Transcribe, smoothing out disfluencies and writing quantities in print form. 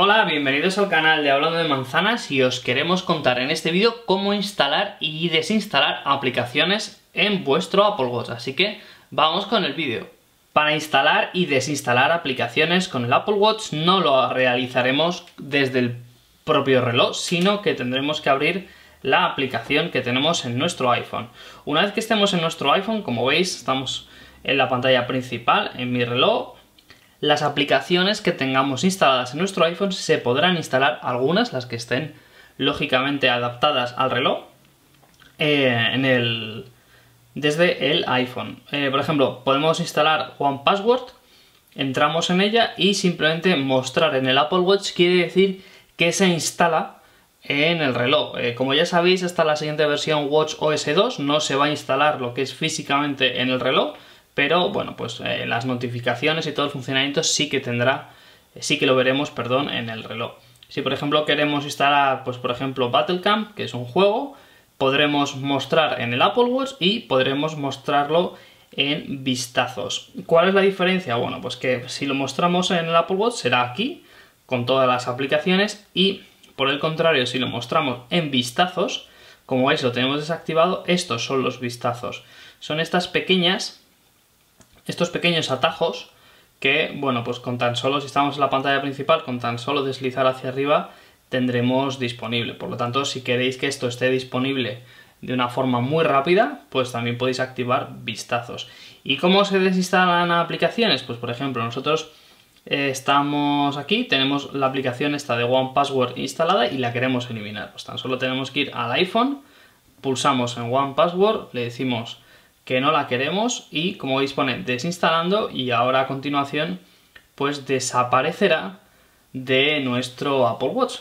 Hola, bienvenidos al canal de Hablando de Manzanas y os queremos contar en este vídeo cómo instalar y desinstalar aplicaciones en vuestro Apple Watch, así que vamos con el vídeo. Para instalar y desinstalar aplicaciones con el Apple Watch no lo realizaremos desde el propio reloj, sino que tendremos que abrir la aplicación que tenemos en nuestro iPhone. Una vez que estemos en nuestro iPhone, como veis, estamos en la pantalla principal, en mi reloj. Las aplicaciones que tengamos instaladas en nuestro iPhone se podrán instalar algunas, las que estén lógicamente adaptadas al reloj, desde el iPhone. Por ejemplo, podemos instalar 1Password, entramos en ella y simplemente mostrar en el Apple Watch quiere decir que se instala en el reloj. Como ya sabéis, hasta la siguiente versión Watch OS 2 no se va a instalar lo que es físicamente en el reloj, pero bueno, pues las notificaciones y todo el funcionamiento sí que lo veremos en el reloj. Si por ejemplo queremos instalar, pues por ejemplo Battlecam, que es un juego, podremos mostrar en el Apple Watch y podremos mostrarlo en vistazos. ¿Cuál es la diferencia? Bueno, pues que si lo mostramos en el Apple Watch será aquí, con todas las aplicaciones, y por el contrario, si lo mostramos en vistazos, como veis lo tenemos desactivado, estos son los vistazos. Son estos pequeños atajos que, bueno, pues con tan solo, si estamos en la pantalla principal, con tan solo deslizar hacia arriba tendremos disponible. Por lo tanto, si queréis que esto esté disponible de una forma muy rápida, pues también podéis activar vistazos. ¿Y cómo se desinstalan aplicaciones? Pues por ejemplo, nosotros estamos aquí, tenemos la aplicación esta de 1Password instalada y la queremos eliminar. Pues tan solo tenemos que ir al iPhone, pulsamos en 1Password, le decimos que no la queremos y, como veis, pone desinstalando y ahora a continuación pues desaparecerá de nuestro Apple Watch.